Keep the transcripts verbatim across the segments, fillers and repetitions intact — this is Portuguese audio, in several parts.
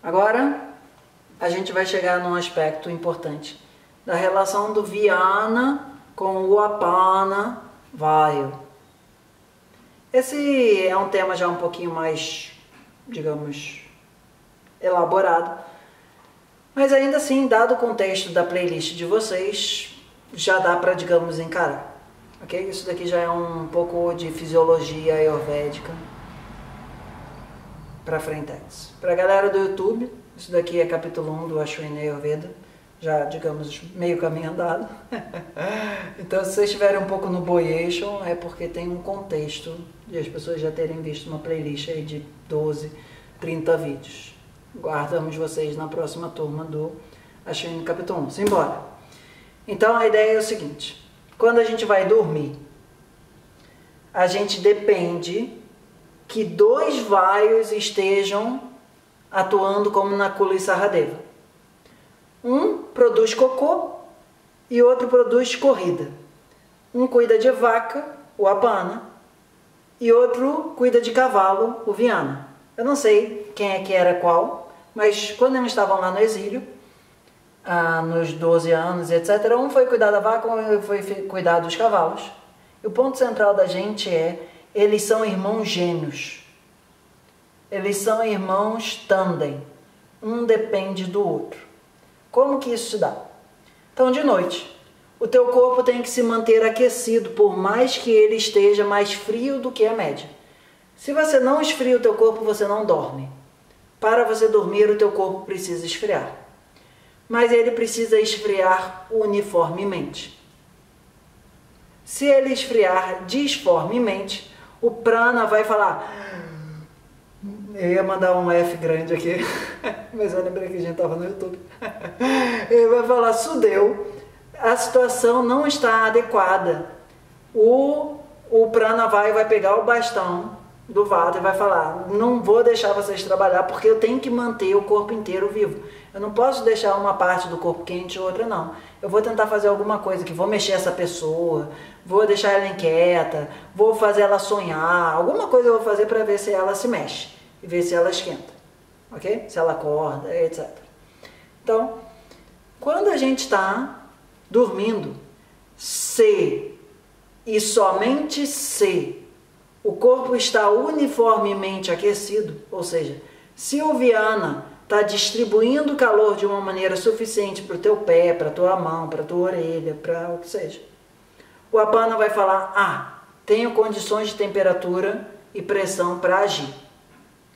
Agora, a gente vai chegar num aspecto importante, da relação do Vyana com o Apana Vayu. Esse é um tema já um pouquinho mais, digamos, elaborado, mas ainda assim, dado o contexto da playlist de vocês, já dá para, digamos, encarar. Ok? Isso daqui já é um pouco de fisiologia ayurvédica para frente. Para a galera do YouTube, isso daqui é capítulo um do Ashwini Ayurveda, já, digamos, meio caminho andado. Então, se vocês estiverem um pouco no boiation, é porque tem um contexto de as pessoas já terem visto uma playlist aí de doze, trinta vídeos. Guardamos vocês na próxima turma do Ashwini capítulo um. Simbora! Então, a ideia é o seguinte. Quando a gente vai dormir, a gente depende que dois vaios estejam atuando como Nakula e Sahadeva. Um produz cocô e outro produz corrida. Um cuida de vaca, o Apana, e outro cuida de cavalo, o Vyana. Eu não sei quem é que era qual, mas quando eles estavam lá no exílio, Ah, nos doze anos, etcétera, um foi cuidar da vaca, um foi cuidar dos cavalos. E o ponto central da gente é, eles são irmãos gêmeos. Eles são irmãos tandem. Um depende do outro. Como que isso se dá? Então, de noite, o teu corpo tem que se manter aquecido, por mais que ele esteja mais frio do que a média. Se você não esfria o teu corpo, você não dorme. Para você dormir, o teu corpo precisa esfriar. Mas ele precisa esfriar uniformemente. Se ele esfriar disformemente, o prana vai falar... Eu ia mandar um F grande aqui, mas eu lembrei que a gente estava no YouTube. Ele vai falar, sudeu, a situação não está adequada. O, o prana vai, vai pegar o bastão do Vata e vai falar, não vou deixar vocês trabalhar porque eu tenho que manter o corpo inteiro vivo. Eu não posso deixar uma parte do corpo quente e outra não. Eu vou tentar fazer alguma coisa que vou mexer essa pessoa, vou deixar ela inquieta, vou fazer ela sonhar, alguma coisa eu vou fazer para ver se ela se mexe e ver se ela esquenta, ok? Se ela acorda, etcétera. Então, quando a gente está dormindo, se e somente se o corpo está uniformemente aquecido, ou seja, se o Vyana está distribuindo calor de uma maneira suficiente para o teu pé, para a tua mão, para a tua orelha, para o que seja, o Apana vai falar, ah, tenho condições de temperatura e pressão para agir,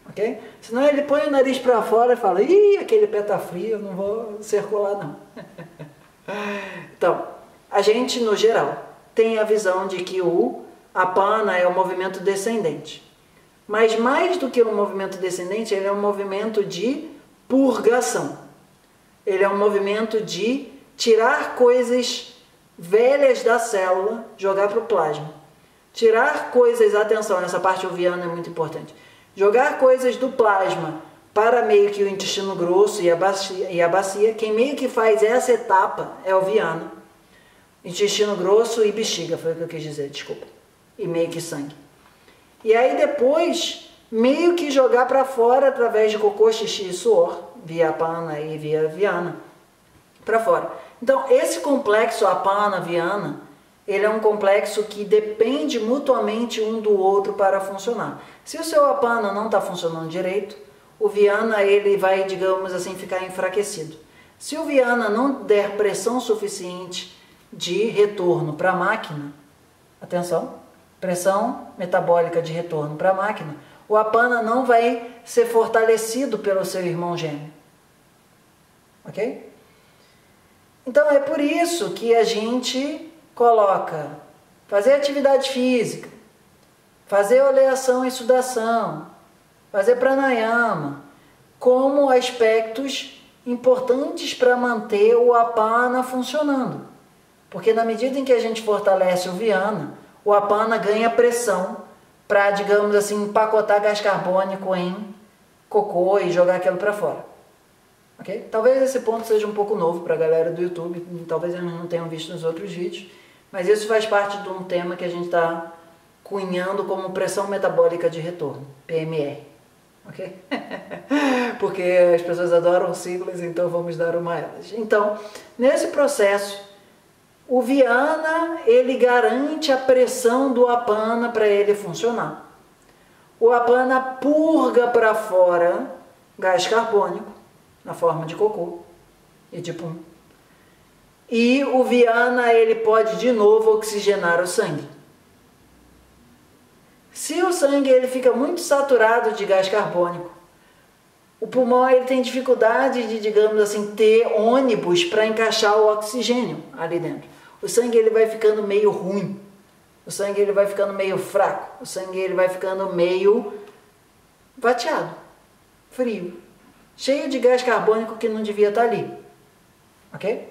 ok? Senão ele põe o nariz para fora e fala, ih, aquele pé está frio, eu não vou circular não. Então, a gente no geral tem a visão de que o Apana é um movimento descendente, mas mais do que um movimento descendente, ele é um movimento de purgação. Ele é um movimento de tirar coisas velhas da célula, jogar para o plasma. Tirar coisas, atenção, nessa parte oviana é muito importante, jogar coisas do plasma para meio que o intestino grosso e a bacia, e a bacia. Quem meio que faz essa etapa é o Vyana. Intestino grosso e bexiga, foi o que eu quis dizer, desculpa. E meio que sangue. E aí depois, meio que jogar para fora através de cocô, xixi e suor, via Apana e via Vyana, para fora. Então, esse complexo Apana, Vyana, ele é um complexo que depende mutuamente um do outro para funcionar. Se o seu Apana não está funcionando direito, o Vyana, ele vai, digamos assim, ficar enfraquecido. Se o Vyana não der pressão suficiente de retorno para a máquina, atenção, pressão metabólica de retorno para a máquina, o Apana não vai ser fortalecido pelo seu irmão gêmeo, ok? Então é por isso que a gente coloca fazer atividade física, fazer oleação e sudação, fazer pranayama, como aspectos importantes para manter o Apana funcionando, porque na medida em que a gente fortalece o Vyana, o Apana ganha pressão para, digamos assim, empacotar gás carbônico em cocô e jogar aquilo para fora. Okay? Talvez esse ponto seja um pouco novo para a galera do YouTube, talvez eles não tenham visto nos outros vídeos, mas isso faz parte de um tema que a gente está cunhando como pressão metabólica de retorno, P M R. ok? Porque as pessoas adoram siglas, então vamos dar uma a elas. Então, nesse processo, o Vyana, ele garante a pressão do Apana para ele funcionar. O Apana purga para fora gás carbônico, na forma de cocô e de pum. E o Vyana, ele pode de novo oxigenar o sangue. Se o sangue ele fica muito saturado de gás carbônico, o pulmão ele tem dificuldade de, digamos assim, ter ônibus para encaixar o oxigênio ali dentro. O sangue ele vai ficando meio ruim, o sangue ele vai ficando meio fraco, o sangue ele vai ficando meio vateado, frio, cheio de gás carbônico que não devia estar ali, ok?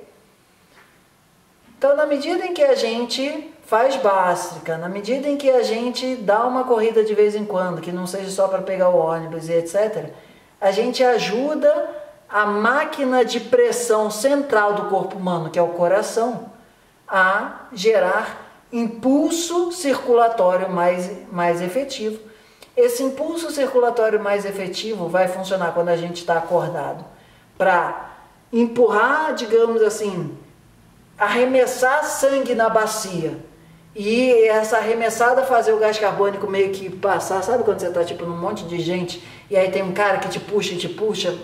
Então, na medida em que a gente faz básica, na medida em que a gente dá uma corrida de vez em quando, que não seja só para pegar o ônibus e etcétera, a gente ajuda a máquina de pressão central do corpo humano, que é o coração, a gerar impulso circulatório mais, mais efetivo. Esse impulso circulatório mais efetivo vai funcionar quando a gente está acordado, para empurrar, digamos assim, arremessar sangue na bacia e essa arremessada fazer o gás carbônico meio que passar. Sabe quando você está tipo num monte de gente e aí tem um cara que te puxa e te puxa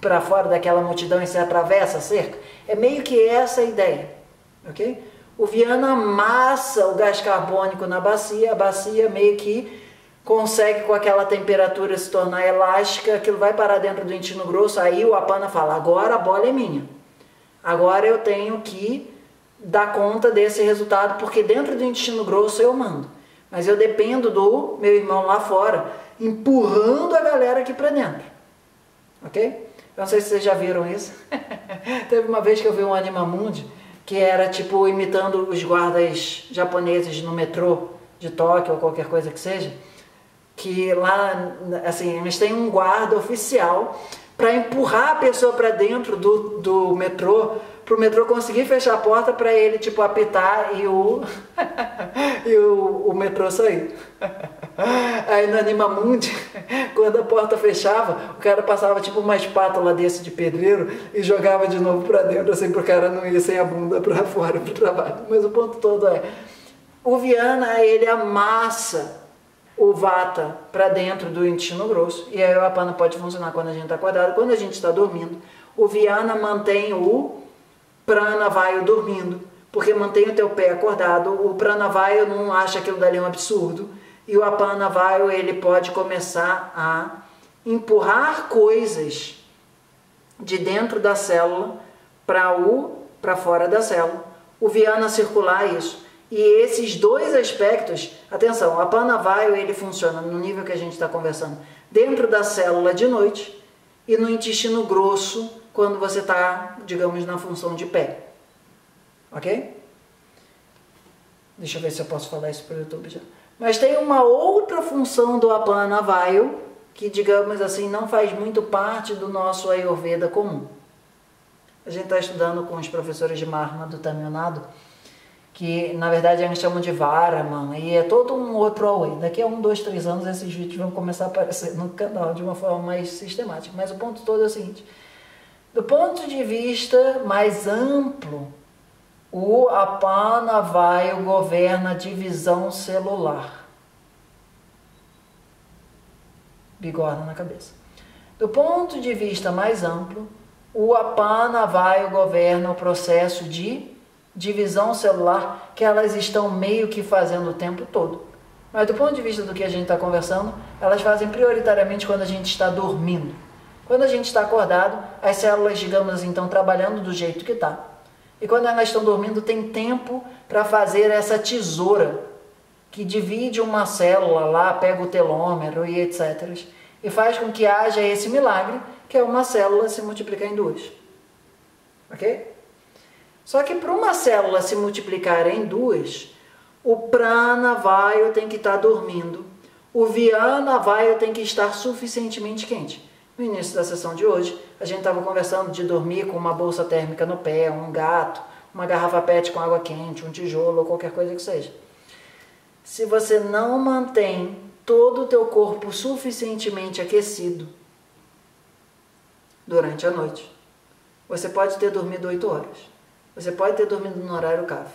para fora daquela multidão e você atravessa a cerca? É meio que essa a ideia, ok? O Vyana amassa o gás carbônico na bacia, a bacia meio que consegue com aquela temperatura se tornar elástica, aquilo vai parar dentro do intestino grosso, aí o Apana fala, agora a bola é minha, agora eu tenho que dar conta desse resultado, porque dentro do intestino grosso eu mando, mas eu dependo do meu irmão lá fora, empurrando a galera aqui pra dentro, ok? Eu não sei se vocês já viram isso. Teve uma vez que eu vi um Animamundi, que era tipo imitando os guardas japoneses no metrô de Tóquio, ou qualquer coisa que seja, que lá, assim, eles têm um guarda oficial para empurrar a pessoa para dentro do, do metrô, para o metrô conseguir fechar a porta para ele, tipo, apitar e o, e o, o metrô sair. Aí no Animamundi, quando a porta fechava, o cara passava tipo uma espátula desse de pedreiro e jogava de novo para dentro, assim, para o cara não ir sem a bunda para fora para o trabalho. Mas o ponto todo é, o Vyana, ele amassa o Vata para dentro do intestino grosso, e aí o Apana pode funcionar quando a gente está acordado, quando a gente está dormindo. O Vyana mantém o Prana Vayu dormindo, porque mantém o teu pé acordado, o Prana Vayu não acha aquilo dali um absurdo, e o Apana Vayu ele pode começar a empurrar coisas de dentro da célula para o para fora da célula, o Vyana circular isso. E esses dois aspectos, atenção, o Apana Vayu ele funciona no nível que a gente está conversando, dentro da célula de noite e no intestino grosso, quando você está, digamos, na função de pé. Ok? Deixa eu ver se eu posso falar isso para o YouTube já. Mas tem uma outra função do Apana Vayu, que, digamos assim, não faz muito parte do nosso Ayurveda comum. A gente está estudando com os professores de Marma do Tamil Nado, que na verdade eles chamam de varamã, e é todo um outro away. Daqui a um, dois, três anos esses vídeos vão começar a aparecer no canal de uma forma mais sistemática. Mas o ponto todo é o seguinte, do ponto de vista mais amplo, o Apana Vayu governa a divisão celular. Bigorna na cabeça. Do ponto de vista mais amplo, o Apana Vayu governa o processo de divisão celular, que elas estão meio que fazendo o tempo todo. Mas do ponto de vista do que a gente está conversando, elas fazem prioritariamente quando a gente está dormindo. Quando a gente está acordado, as células, digamos assim, estão trabalhando do jeito que está. E quando elas estão dormindo, tem tempo para fazer essa tesoura, que divide uma célula lá, pega o telômero e etcétera. E faz com que haja esse milagre, que é uma célula se multiplicar em duas. Ok? Só que para uma célula se multiplicar em duas, o Prana Vayu tem que estar dormindo, o Vyana Vayu tem que estar suficientemente quente. No início da sessão de hoje, a gente estava conversando de dormir com uma bolsa térmica no pé, um gato, uma garrafa pet com água quente, um tijolo ou qualquer coisa que seja. Se você não mantém todo o teu corpo suficientemente aquecido durante a noite. Você pode ter dormido oito horas. Você pode ter dormido no horário Kapha,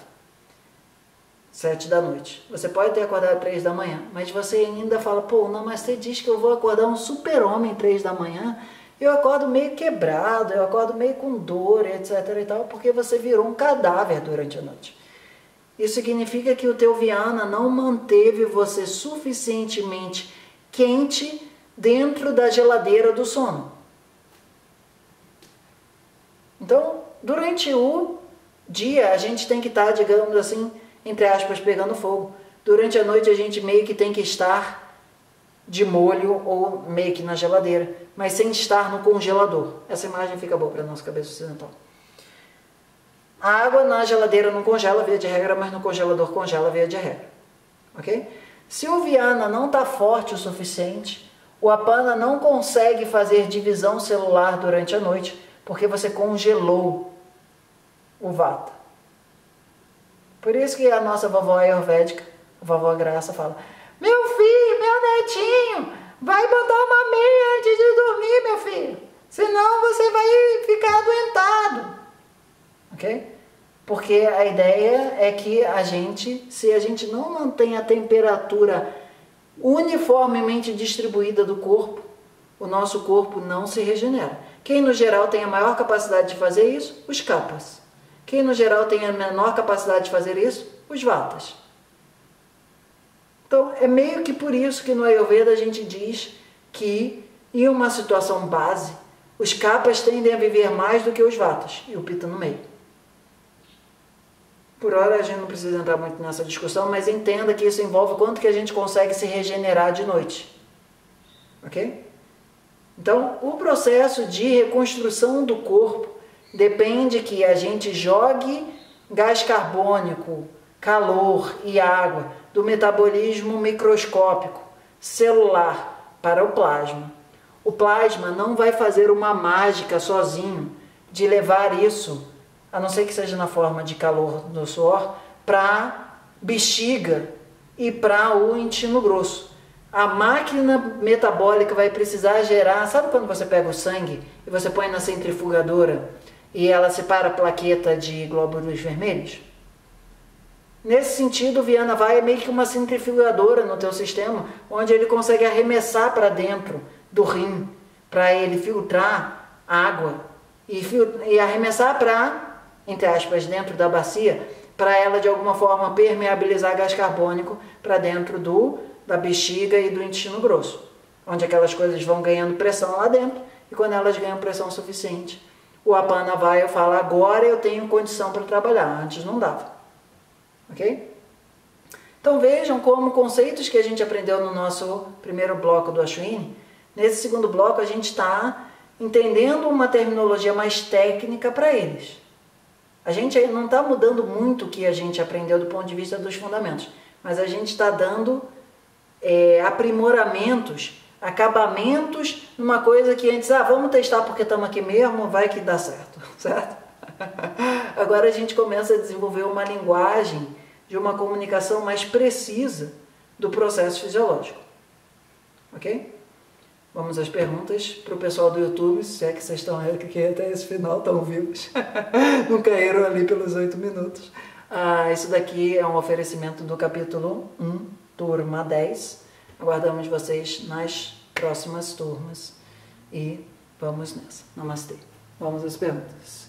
sete da noite. Você pode ter acordado três da manhã, mas você ainda fala, pô, o namastê diz que eu vou acordar um super-homem três da manhã, eu acordo meio quebrado, eu acordo meio com dor, etc e tal, porque você virou um cadáver durante a noite. Isso significa que o teu Vyana não manteve você suficientemente quente dentro da geladeira do sono. Então, durante o dia, a gente tem que estar, digamos assim, entre aspas, pegando fogo. Durante a noite, a gente meio que tem que estar de molho ou meio que na geladeira, mas sem estar no congelador. Essa imagem fica boa para a nossa cabeça ocidental. A água na geladeira não congela, via de regra, mas no congelador congela, via de regra. Ok? Se o Vyana não está forte o suficiente, o Apana não consegue fazer divisão celular durante a noite, porque você congelou o Vata. Por isso que a nossa vovó ayurvédica, a vovó Graça, fala, meu filho, meu netinho, vai botar uma meia antes de dormir, meu filho, senão você vai ficar adoentado. Ok? Porque a ideia é que a gente, se a gente não mantém a temperatura uniformemente distribuída do corpo, o nosso corpo não se regenera. Quem no geral tem a maior capacidade de fazer isso? Os Kaphas. Quem no geral tem a menor capacidade de fazer isso? Os Vatas. Então é meio que por isso que no Ayurveda a gente diz que em uma situação base, os Kaphas tendem a viver mais do que os Vatas e o Pitta no meio. Por hora a gente não precisa entrar muito nessa discussão, mas entenda que isso envolve quanto que a gente consegue se regenerar de noite. Ok? Então, o processo de reconstrução do corpo depende que a gente jogue gás carbônico, calor e água do metabolismo microscópico, celular, para o plasma. O plasma não vai fazer uma mágica sozinho de levar isso, a não ser que seja na forma de calor do suor, para bexiga e para o intestino grosso. A máquina metabólica vai precisar gerar, sabe quando você pega o sangue e você põe na centrifugadora e ela separa a plaqueta de glóbulos vermelhos? Nesse sentido, o Vyana vai é meio que uma centrifugadora no teu sistema, onde ele consegue arremessar para dentro do rim, para ele filtrar água e, fil e arremessar para, entre aspas, dentro da bacia, para ela de alguma forma permeabilizar gás carbônico para dentro do, da bexiga e do intestino grosso, onde aquelas coisas vão ganhando pressão lá dentro, e quando elas ganham pressão suficiente, o Apana Vayu fala, agora eu tenho condição para trabalhar, antes não dava. Ok? Então vejam como conceitos que a gente aprendeu no nosso primeiro bloco do Ashwini, nesse segundo bloco a gente está entendendo uma terminologia mais técnica para eles. A gente não está mudando muito o que a gente aprendeu do ponto de vista dos fundamentos, mas a gente está dando é, aprimoramentos, acabamentos, numa coisa que antes, ah, vamos testar porque estamos aqui mesmo, vai que dá certo, certo? Agora a gente começa a desenvolver uma linguagem de uma comunicação mais precisa do processo fisiológico, ok? Vamos às perguntas para o pessoal do YouTube, se é que vocês estão aqui até esse final, estão vivos, não caíram ali pelos oito minutos. Ah, isso daqui é um oferecimento do capítulo um, turma dez. Aguardamos vocês nas próximas turmas e vamos nessa. Namastê. Vamos às perguntas.